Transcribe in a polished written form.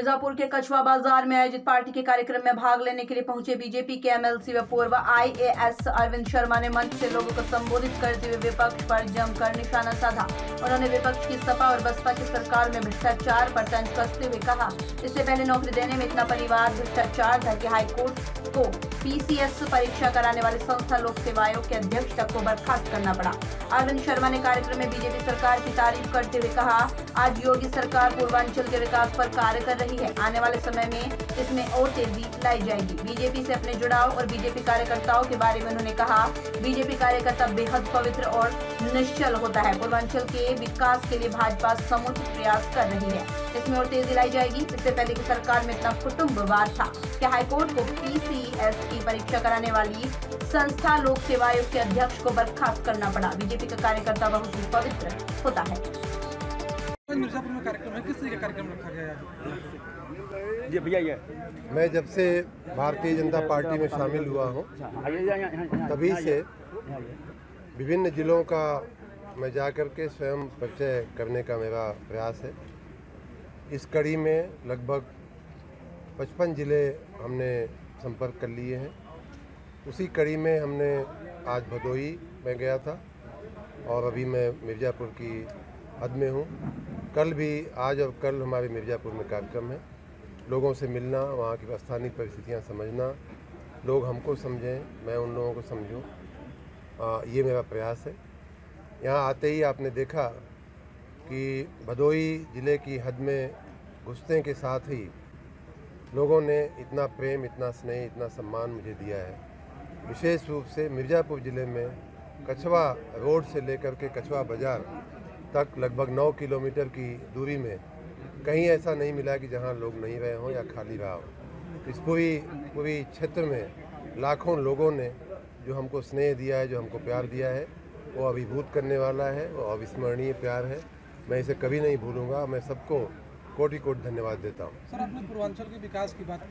मिर्ज़ापुर के कछवा बाजार में आयोजित पार्टी के कार्यक्रम में भाग लेने के लिए पहुंचे बीजेपी के एमएलसी व पूर्व आईएएस अरविंद शर्मा ने मंच से लोगों को संबोधित करते हुए विपक्ष पर जमकर निशाना साधा। उन्होंने विपक्ष की सपा और बसपा की सरकार में भ्रष्टाचार पर तंज कसते हुए कहा, इससे पहले नौकरी देने में इतना परिवार भ्रष्टाचार था कि हाईकोर्ट को पीसीएस परीक्षा कराने वाली संस्था लोक सेवा आयोग के अध्यक्ष तक को बर्खास्त करना पड़ा। अरविंद शर्मा ने कार्यक्रम में बीजेपी सरकार की तारीफ करते हुए कहा, आज योगी सरकार पूर्वांचल के विकास पर कार्य कर रही है, आने वाले समय में इसमें और तेजी लाई जाएगी। बीजेपी से अपने जुड़ाव और बीजेपी कार्यकर्ताओं के बारे में उन्होंने कहा, बीजेपी कार्यकर्ता बेहद पवित्र और निश्चल होता है। पूर्वांचल के विकास के लिए भाजपा समुचित प्रयास कर रही है, इसमें और तेजी लाई जाएगी। इससे पहले की सरकार में इतना कुटुम्बवाद था कि हाईकोर्ट को पीसीएस की परीक्षा कराने वाली संस्था लोक सेवा आयोग के अध्यक्ष को बर्खास्त करना पड़ा। बीजेपी का कार्यकर्ता बहुत ही पवित्र होता है। मिर्ज़ापुर में कार्यक्रम है, किस तरह का कार्यक्रम रखा गया? जी भैया, ये मैं जब से भारतीय जनता पार्टी में शामिल हुआ हूँ तभी से विभिन्न जिलों का मैं जाकर के स्वयं परिचय करने का मेरा प्रयास है। इस कड़ी में लगभग 55 जिले हमने संपर्क कर लिए हैं। उसी कड़ी में हमने आज भदोही में गया था और अभी मैं मिर्ज़ापुर की हद में हूँ। कल भी, आज और कल हमारे मिर्ज़ापुर में कार्यक्रम है। लोगों से मिलना, वहाँ की स्थानीय परिस्थितियाँ समझना, लोग हमको समझें, मैं उन लोगों को समझूँ, ये मेरा प्रयास है। यहाँ आते ही आपने देखा कि भदोही ज़िले की हद में घुसने के साथ ही लोगों ने इतना प्रेम, इतना स्नेह, इतना सम्मान मुझे दिया है। विशेष रूप से मिर्ज़ापुर ज़िले में कछवा रोड से लेकर के कछवा बाजार तक लगभग 9 किलोमीटर की दूरी में कहीं ऐसा नहीं मिला कि जहां लोग नहीं रहे हों या खाली रहा हो। इस पूरी क्षेत्र में लाखों लोगों ने जो हमको स्नेह दिया है, जो हमको प्यार दिया है, वो अभिभूत करने वाला है, वो अविस्मरणीय प्यार है। मैं इसे कभी नहीं भूलूंगा। मैं सबको कोटि-कोटि धन्यवाद देता हूँ। सर, आपने पूर्वांचल के विकास की बात